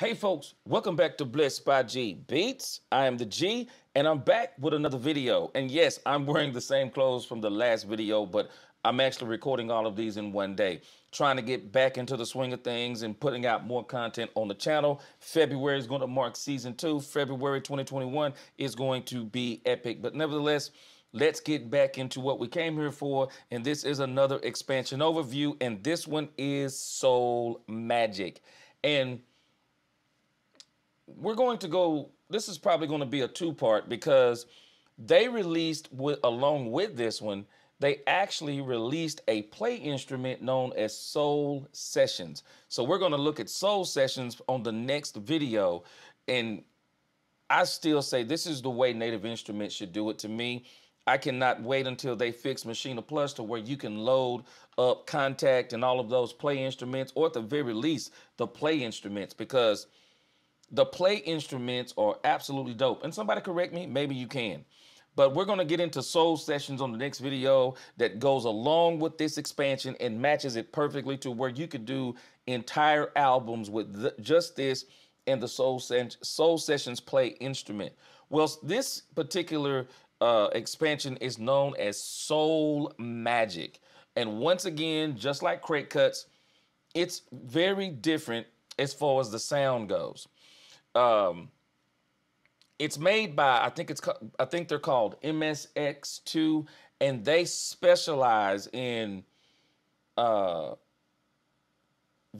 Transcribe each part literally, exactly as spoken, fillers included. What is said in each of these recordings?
Hey folks, welcome back to Blessed by G Beats. I am the G, and I'm back with another video. And yes, I'm wearing the same clothes from the last video, but I'm actually recording all of these in one day. Trying to get back into the swing of things and putting out more content on the channel. February is going to mark season two. February twenty twenty-one is going to be epic. But nevertheless, let's get back into what we came here for. And this is another expansion overview. And this one is Soul Magic. And we're going to go, this is probably going to be a two-part, because they released, with, along with this one, they actually released a play instrument known as Soul Sessions. So we're going to look at Soul Sessions on the next video. And I still say this is the way Native Instruments should do it to me. I cannot wait until they fix Maschine Plus to where you can load up Kontakt and all of those play instruments, or at the very least, the play instruments, because the play instruments are absolutely dope. And somebody correct me, maybe you can. But we're going to get into Soul Sessions on the next video that goes along with this expansion and matches it perfectly to where you could do entire albums with the, just this and the Soul, Sen Soul Sessions play instrument. Well, this particular uh, expansion is known as Soul Magic. And once again, just like Craig Cuts, it's very different as far as the sound goes. Um, it's made by, I think it's, I think they're called M S X two, and they specialize in, uh,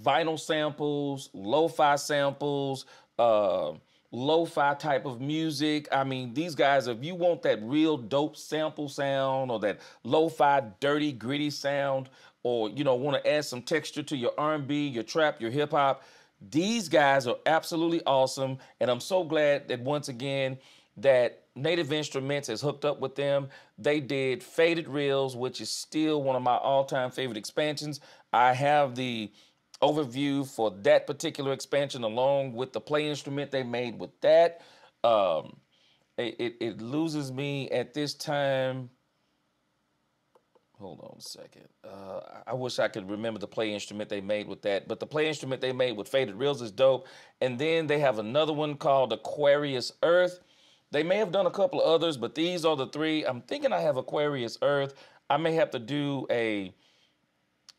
vinyl samples, lo-fi samples, uh, lo-fi type of music. I mean, these guys, if you want that real dope sample sound, or that lo-fi, dirty, gritty sound, or, you know, want to add some texture to your R and B, your trap, your hip hop, these guys are absolutely awesome, and I'm so glad that once again that Native Instruments has hooked up with them. They did Faded Reels, which is still one of my all-time favorite expansions. I have the overview for that particular expansion along with the play instrument they made with that. Um, it, it loses me at this time. Hold on a second. Uh, I wish I could remember the play instrument they made with that, but the play instrument they made with Faded Reels is dope. And then they have another one called Aquarius Earth. They may have done a couple of others, but these are the three. I'm thinking I have Aquarius Earth. I may have to do a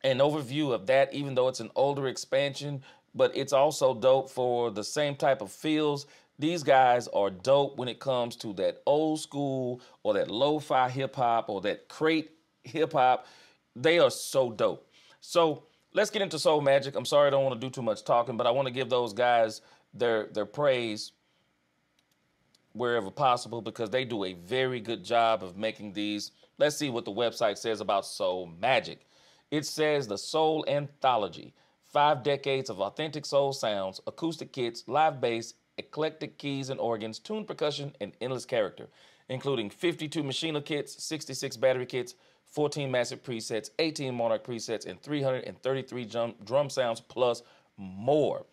an overview of that, even though it's an older expansion, but it's also dope for the same type of feels. These guys are dope when it comes to that old school or that lo-fi hip hop or that crate hip hop. They are so dope. So let's get into Soul Magic. I'm sorry I don't want to do too much talking, but I want to give those guys their their praise wherever possible, because they do a very good job of making these. Let's see what the website says about Soul Magic. It says the Soul Anthology, five decades of authentic soul sounds, acoustic kits, live bass, eclectic keys and organs, tuned percussion, and endless character, including fifty-two Maschine kits, sixty-six Battery kits, fourteen Massive presets, eighteen Monarch presets, and three hundred thirty-three drum, drum sounds plus more.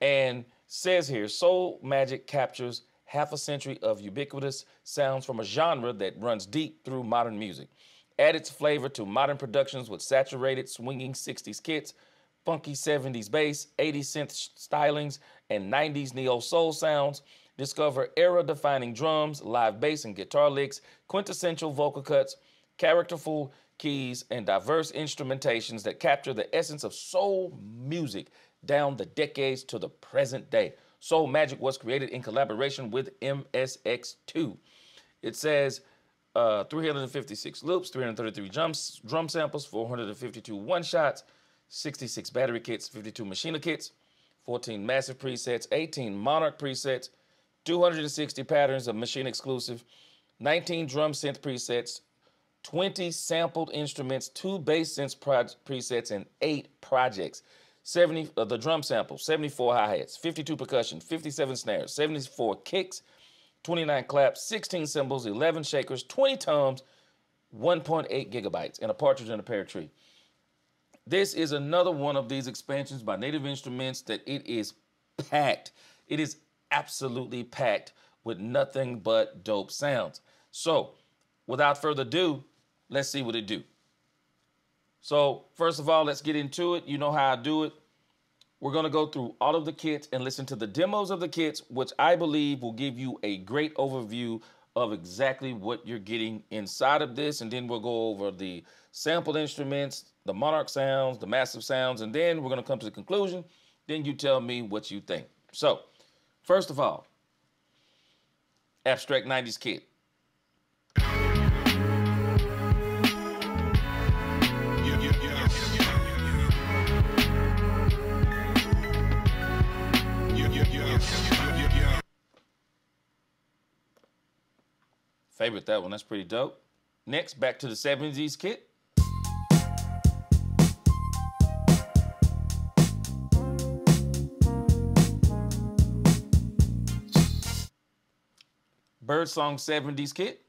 And says here, Soul Magic captures half a century of ubiquitous sounds from a genre that runs deep through modern music. Add its flavor to modern productions with saturated swinging sixties kits, funky seventies bass, eighties synth stylings, and nineties neo-soul sounds. Discover era-defining drums, live bass and guitar licks, quintessential vocal cuts, characterful keys, and diverse instrumentations that capture the essence of soul music down the decades to the present day. Soul Magic was created in collaboration with M S X two. It says uh, three hundred fifty-six loops, three hundred thirty-three drums, drum samples, four hundred fifty-two one-shots, sixty-six Battery kits, fifty-two Maschine kits, fourteen Massive presets, eighteen Monarch presets, two hundred sixty patterns of Maschine exclusive, nineteen drum synth presets, twenty sampled instruments, two bass synth presets, and eight projects. seventy uh, the drum samples, seventy-four hi-hats, fifty-two percussion, fifty-seven snares, seventy-four kicks, twenty-nine claps, sixteen cymbals, eleven shakers, twenty toms, one point eight gigabytes, and a partridge in a pear tree. This is another one of these expansions by Native Instruments that it is packed. It is absolutely packed with nothing but dope sounds. So without further ado, let's see what it do. So first of all, let's get into it. You know how I do it. We're going to go through all of the kits and listen to the demos of the kits, which I believe will give you a great overview of exactly what you're getting inside of this. And then we'll go over the sampled instruments, the Monarch sounds, the Massive sounds, and then we're going to come to the conclusion. Then you tell me what you think. So, first of all, Abstract nineties kit. Favorite that one, that's pretty dope. Next, back to the seventies kit. Birdsong seventies kit.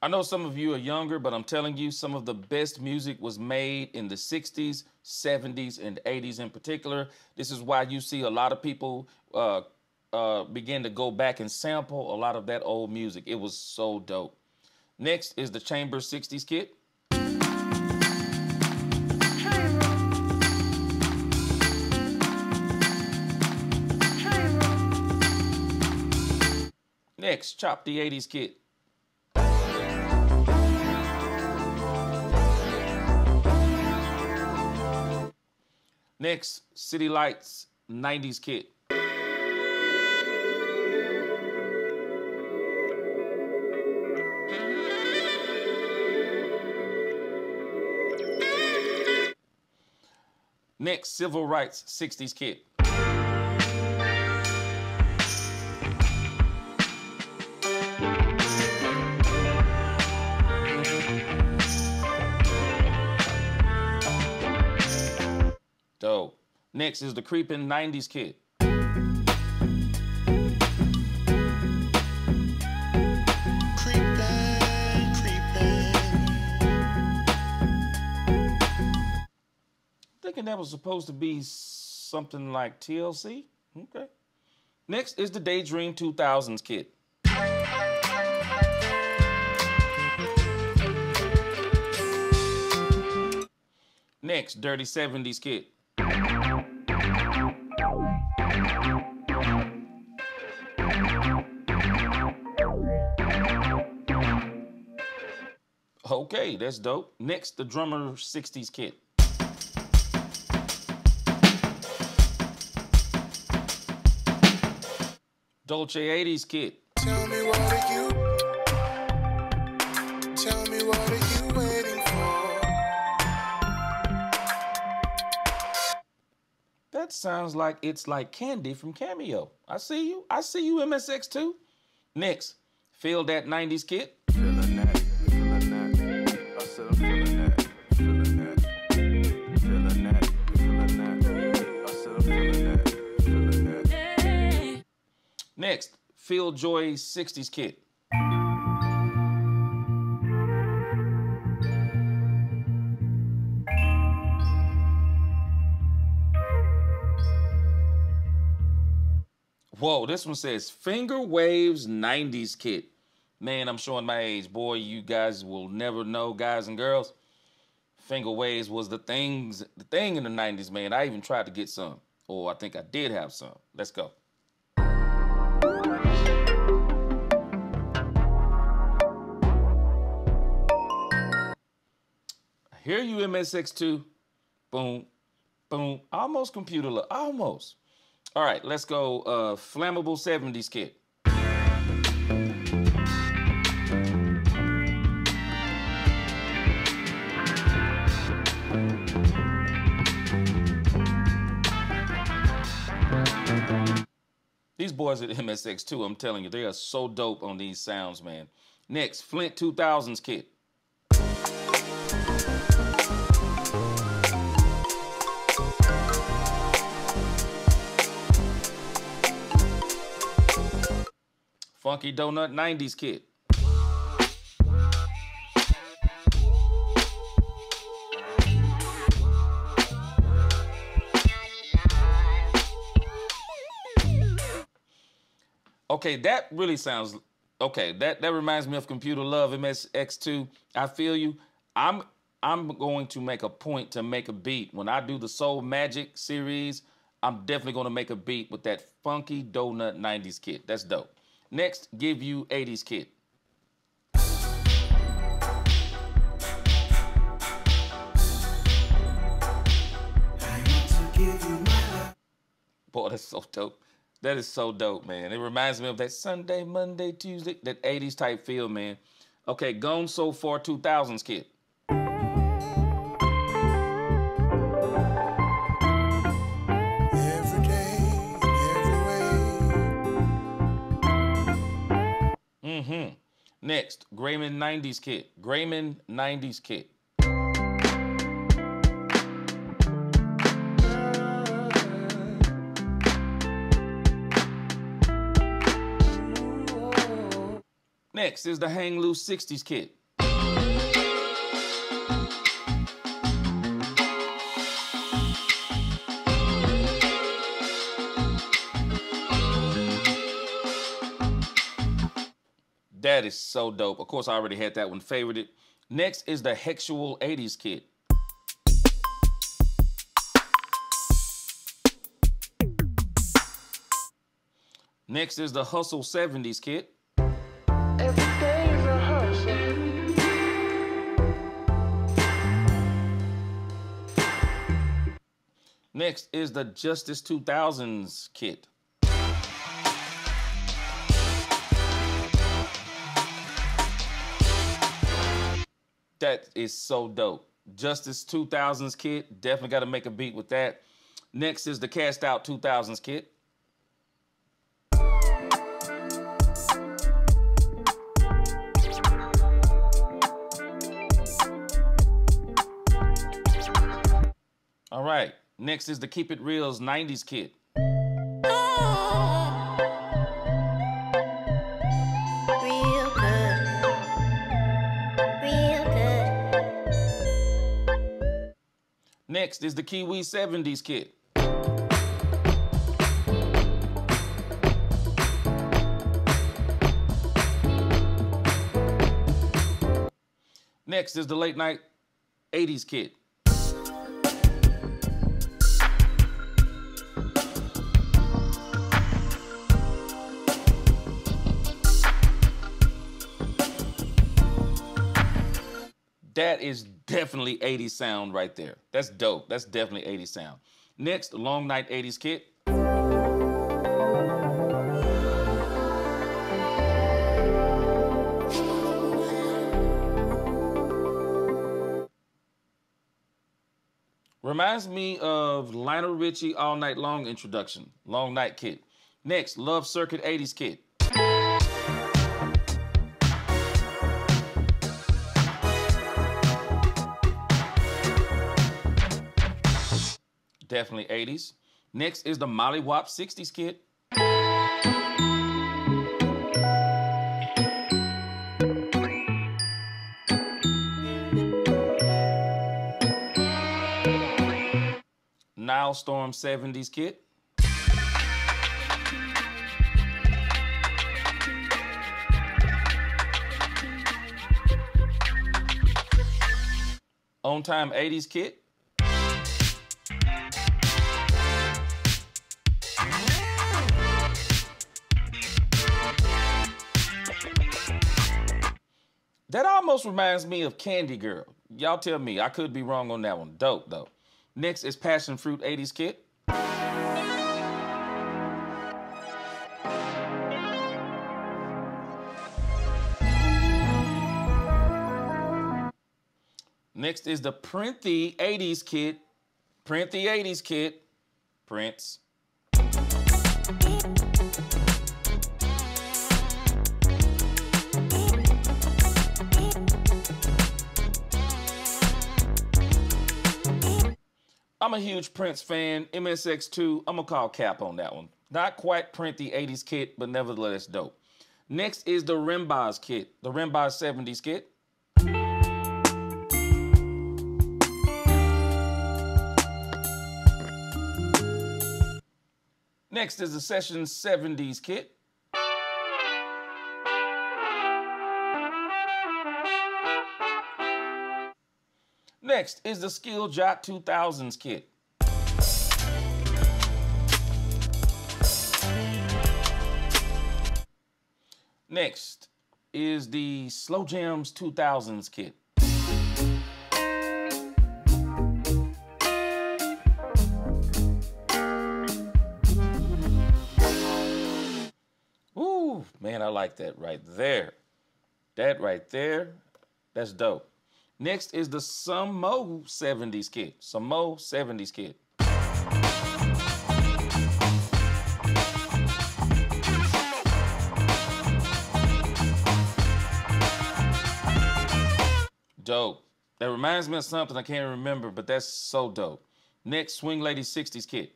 I know some of you are younger, but I'm telling you, some of the best music was made in the sixties, seventies, and eighties in particular. This is why you see a lot of people uh, uh, begin to go back and sample a lot of that old music. It was so dope. Next is the Chamber sixties kit. Next, Chop the eighties kit. Next, City Lights nineties kit. Next, Civil Rights sixties kit. Dope. Next is the Creepin' nineties kit. Creepin', creepin'. Thinking that was supposed to be something like T L C? Okay. Next is the Daydream two thousands kit. Next, Dirty seventies kit. Okay, that's dope. Next, the Drummer sixties kit. Dolce eighties kit. Tell me what are you? Tell me what are you waiting for? That sounds like it's like Candy from Cameo. I see you. I see you, M S X two. Next, Feel That nineties kit. Next, Feel Joy sixties kit. Whoa, this one says Finger Waves nineties kit. Man, I'm showing my age. Boy, you guys will never know, guys and girls. Finger Waves was the things, the thing in the nineties, man. I even tried to get some. Oh, I think I did have some. Let's go. Here you, M S X two. Boom, boom. Almost computer look, almost. All right, let's go uh, Flammable seventies kit. These boys at M S X two, I'm telling you, they are so dope on these sounds, man. Next, Flint two thousands kit. Funky Donut nineties kit. Okay, that really sounds, okay, that, that reminds me of Computer Love, M S X two. I feel you. I'm, I'm going to make a point to make a beat. When I do the Soul Magic series, I'm definitely going to make a beat with that funky donut nineties kit. That's dope. Next, give you eighties kit. Boy, that's so dope. That is so dope, man. It reminds me of that Sunday, Monday, Tuesday, that eighties type feel, man. Okay, Gone So Far two thousands kit. Every day, every way. Mm-hmm. Next, Grayman nineties kit. Grayman nineties kit. Next is the Hang Loose sixties kit. That is so dope. Of course, I already had that one favorited. Next is the Hexual eighties kit. Next is the Hustle seventies kit. Next is the Justice two thousands kit. That is so dope. Justice two thousands kit, definitely got to make a beat with that. Next is the Cast Out two thousands kit. All right. Next is the Keep It Reels nineties kit. Real good. Real good. Next is the Kiwi seventies kit. Next is the Late Night eighties kit. That is definitely eighties sound right there. That's dope. That's definitely eighties sound. Next, Long Night eighties kit. Reminds me of Lionel Richie All Night Long introduction. Long Night kit. Next, Love Circuit eighties kit. Definitely eighties. Next is the Molly Wop sixties kit. Nile Storm seventies kit. On Time eighties kit. That almost reminds me of Candy Girl. Y'all tell me. I could be wrong on that one. Dope, though. Next is Passion Fruit eighties kit. Next is the Printhy eighties kit. Printhy eighties kit. Prince. I'm a huge Prince fan. M S X two, I'm going to call cap on that one. Not quite Print the eighties kit, but nevertheless dope. Next is the Rembaz kit, the Rembaz seventies kit. Next is the Sessions seventies kit. next is the Skill Jot two thousands kit. Next is the Slow Jams two thousands kit. Ooh, man, I like that right there. That right there, that's dope. Next is the Some Mo seventies kit. Some Mo seventies kit. Dope. That reminds me of something I can't remember, but that's so dope. Next, Swing Lady sixties kit.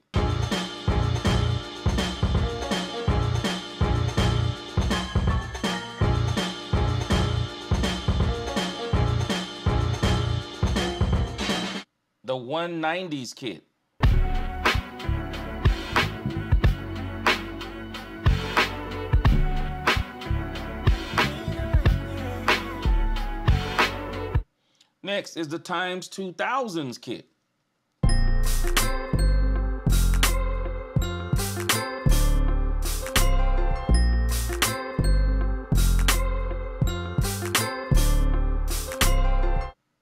The one nineties kit. Next is the Times two thousands kit.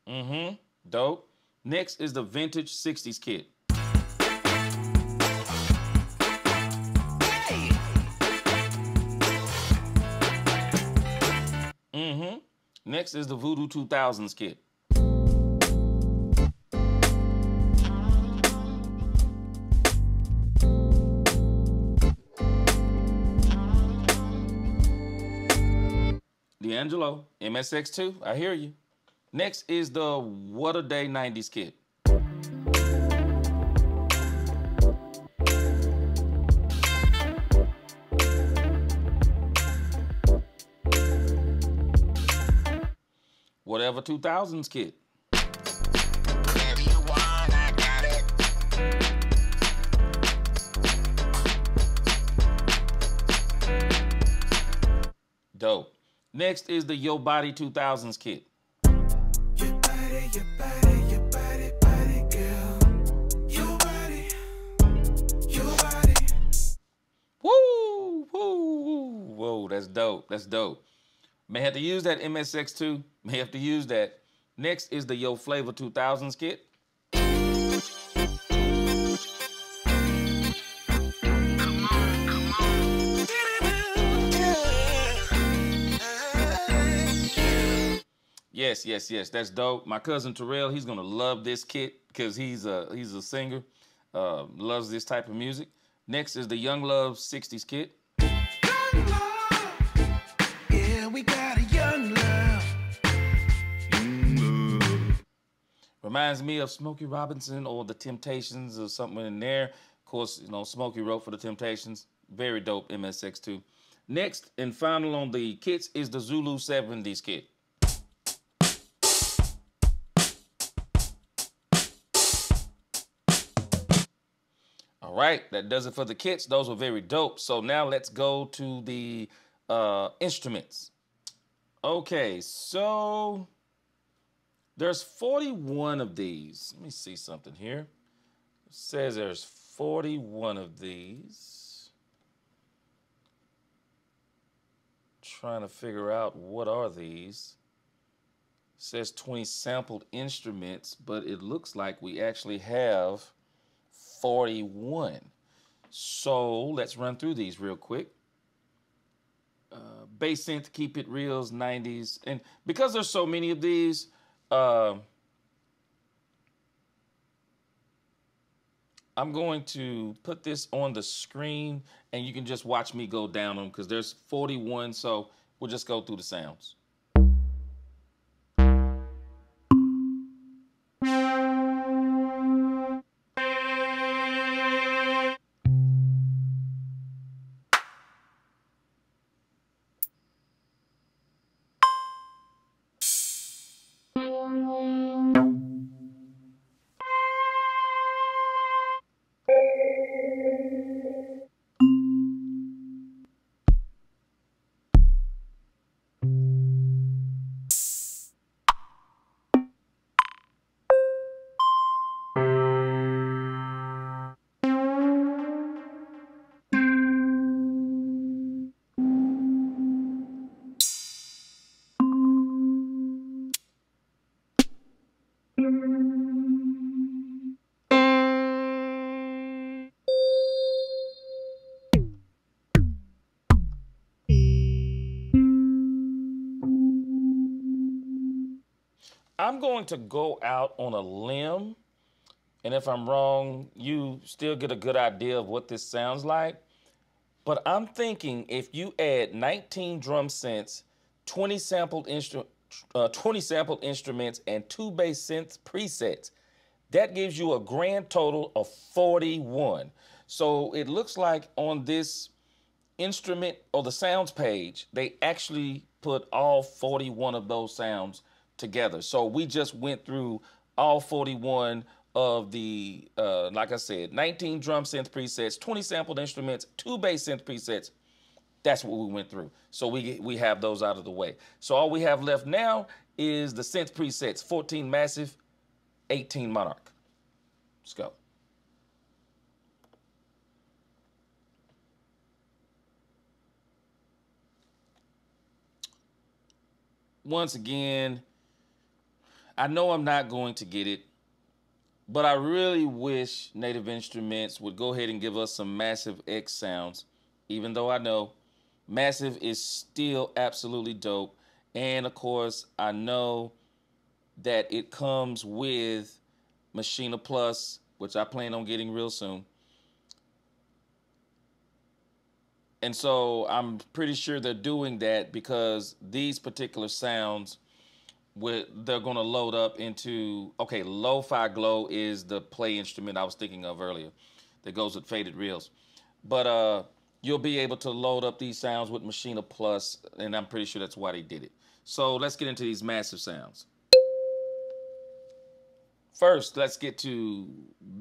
Mm-hmm, dope. Next is the Vintage sixties kit. Hey. Mm-hmm. Next is the Voodoo two thousands kit. D'Angelo, M S X two, I hear you. Next is the What A Day nineties kit. Whatever two thousands kit. Dope. Next is the Yo Body two thousands kit. Your body, your body, your body, body girl. Your body, your body. Woo, woo, woo. Whoa, that's dope. That's dope. May have to use that M S X two. May have to use that. Next is the Yo Flavor two thousands kit. Yes, yes, yes. That's dope. My cousin Terrell, he's gonna love this kit because he's a he's a singer, uh, loves this type of music. Next is the Young Love sixties kit. Young Love. Yeah, we got a Young Love. Young Love. Reminds me of Smokey Robinson or The Temptations or something in there. Of course, you know Smokey wrote for The Temptations. Very dope M S X two. Next and final on the kits is the Zulu seventies kit. All right, that does it for the kits. Those were very dope. So now let's go to the uh, instruments. Okay, so there's forty-one of these. Let me see something here. It says there's forty-one of these. Trying to figure out what are these. It says twenty sampled instruments, but it looks like we actually have forty-one. So let's run through these real quick. Uh, bass synth, keep it reels, nineties. And because there's so many of these, uh, I'm going to put this on the screen and you can just watch me go down them because there's forty-one. So we'll just go through the sounds. I'm going to go out on a limb, and if I'm wrong, you still get a good idea of what this sounds like. But I'm thinking if you add nineteen drum synths, twenty sampled instruments, uh, twenty sampled instruments, and two bass synth presets, that gives you a grand total of forty-one. So it looks like on this instrument or the sounds page, they actually put all forty-one of those sounds together. So we just went through all forty-one of the, uh, like I said, nineteen drum synth presets, twenty sampled instruments, two bass synth presets. That's what we went through. So we, we have those out of the way. So all we have left now is the synth presets, fourteen Massive, eighteen Monarch. Let's go. Once again, I know I'm not going to get it, but I really wish Native Instruments would go ahead and give us some Massive X sounds, even though I know Massive is still absolutely dope. And of course, I know that it comes with Maschine Plus, which I plan on getting real soon. And so I'm pretty sure they're doing that because these particular sounds, With, they're going to load up into, okay, Lo-Fi Glow is the play instrument I was thinking of earlier that goes with Faded Reels. But uh, you'll be able to load up these sounds with Maschine Plus, and I'm pretty sure that's why they did it. So let's get into these Massive sounds. First, let's get to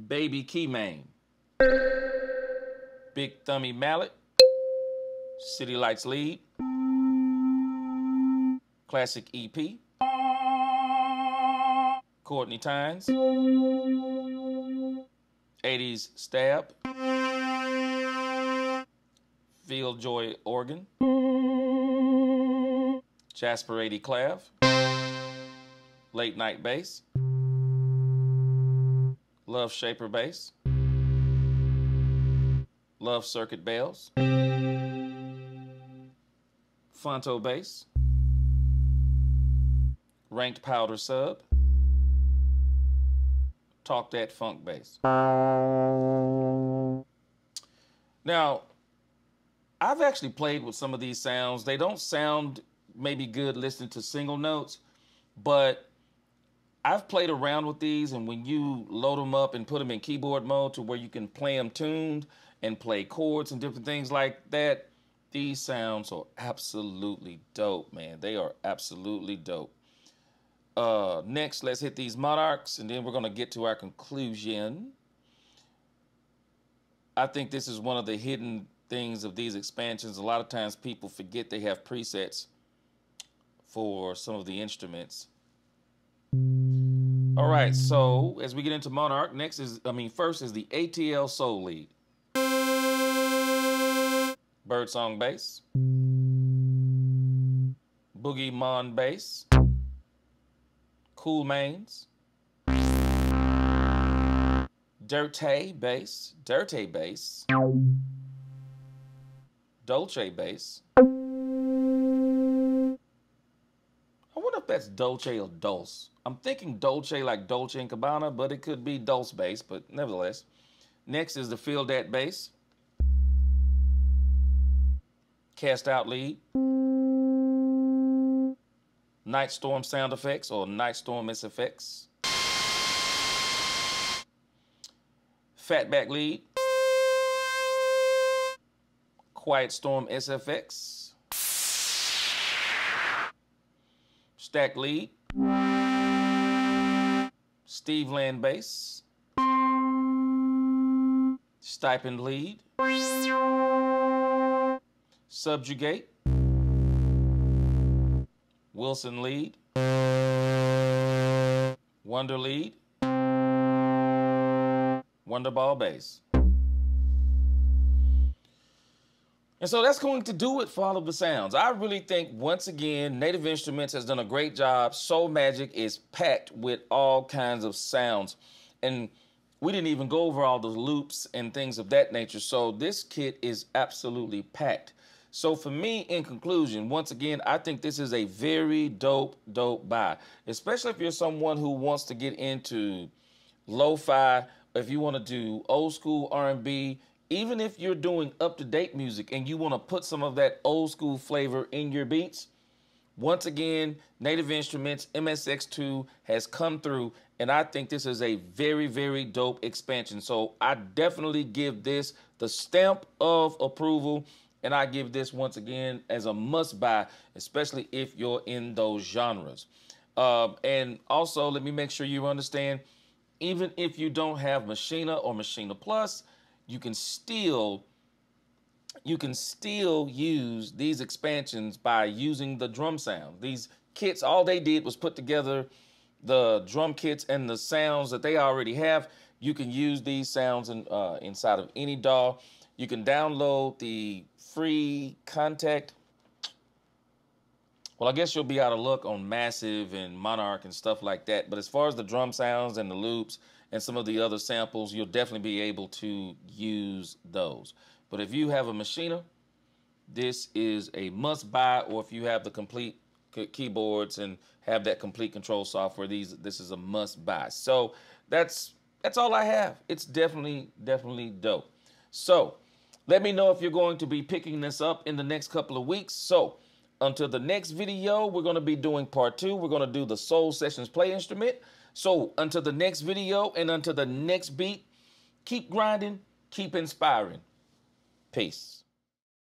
Baby Keymane, Big Thummy Mallet, City Lights Lead, Classic E P, Courtney Tynes, eighties Stab, Fieldjoy Organ, Jasper eighty Clav, Late Night Bass, Love Shaper Bass, Love Circuit Bells, Fonto Bass, Ranked Powder Sub, Talk That Funk Bass. Now, I've actually played with some of these sounds. They don't sound maybe good listening to single notes, but I've played around with these, and when you load them up and put them in keyboard mode to where you can play them tuned and play chords and different things like that, these sounds are absolutely dope, man. They are absolutely dope. Uh, next, let's hit these Monarchs, and then we're going to get to our conclusion. I think this is one of the hidden things of these expansions. A lot of times people forget they have presets for some of the instruments. All right, so as we get into Monarch, next is, I mean, first is the A T L Soul Lead. Birdsong Bass. Boogie Mon Bass. Cool Mains, Dirty Bass, Dirty Bass, Dolce Bass. I wonder if that's Dolce or Dulce. I'm thinking Dolce like Dolce and Gabbana, but it could be Dulce Bass, but nevertheless. Next is the Feel That Bass, Cast Out Lead, Night Storm Sound Effects or Night Storm S F X, Fatback Lead, Quiet Storm S F X, Stack Lead, Steve Land Bass, Stipend Lead, Subjugate, Wilson Lead, Wonder Lead, Wonderball Bass. And so that's going to do it for all of the sounds. I really think, once again, Native Instruments has done a great job. Soul Magic is packed with all kinds of sounds. And we didn't even go over all the loops and things of that nature. So this kit is absolutely packed. So for me, in conclusion, once again, I think this is a very dope, dope buy, especially if you're someone who wants to get into lo-fi, if you want to do old school R and B, even if you're doing up-to-date music and you want to put some of that old school flavor in your beats. Once again, Native Instruments, M S X two has come through, and I think this is a very, very dope expansion. So I definitely give this the stamp of approval, and I give this, once again, as a must-buy, especially if you're in those genres. Um, and also, let me make sure you understand, even if you don't have Maschine or Maschine Plus, you can still... you can still use these expansions by using the drum sound. These kits, all they did was put together the drum kits and the sounds that they already have. You can use these sounds in, uh, inside of any D A W. You can download the free Kontakt. Well, I guess you'll be out of luck on Massive and Monarch and stuff like that. But as far as the drum sounds and the loops and some of the other samples, you'll definitely be able to use those. But if you have a Maschine, this is a must-buy, or if you have the complete keyboards and have that complete control software, these this is a must-buy. So that's that's all I have. It's definitely, definitely dope. So let me know if you're going to be picking this up in the next couple of weeks. So until the next video, we're going to be doing part two. We're going to do the Soul Sessions play instrument. So until the next video and until the next beat, keep grinding, keep inspiring. Peace.